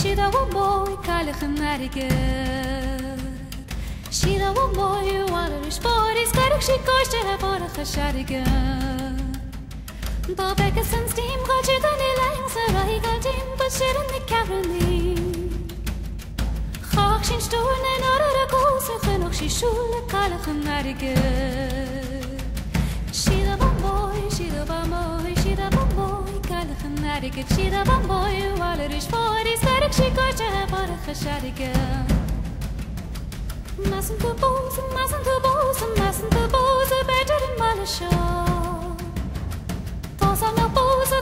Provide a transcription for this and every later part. شيدا وموي كالخ النارجل شيدا وموي والرش بوريس كارك شي كوشتها بورخ الشارجل بابك السنستيم غاجداني لاين سراي غالتين بشيرن كابرني خاكشين شتورن نورا رقوس خنوخ شي شول كالخ النارجل شيدا وموي Narigit shida bamboy, walerish boris, karik shikocha borcha shariga. Mustn't to boza, better in Malaysia. Tazam na boza,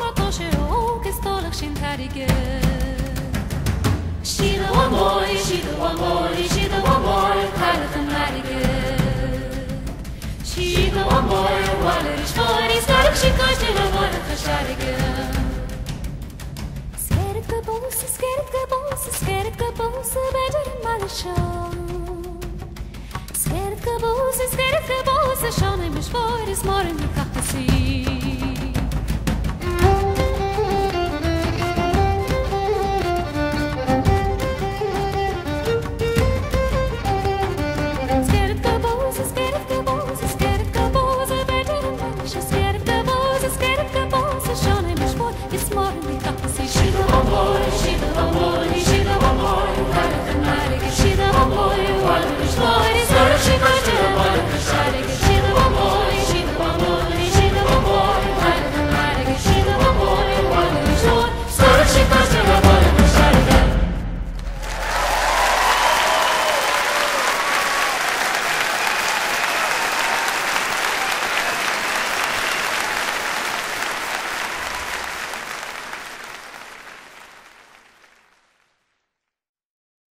matoshiro kistolak shin tarige. Shida wamboy, karik narige. Shida wamboy, walerish boris, karik shikocha borcha. Scared of the boss, better in Malaysia. Scared of the boss, show me which boy is more in the capacity. She's the one boy.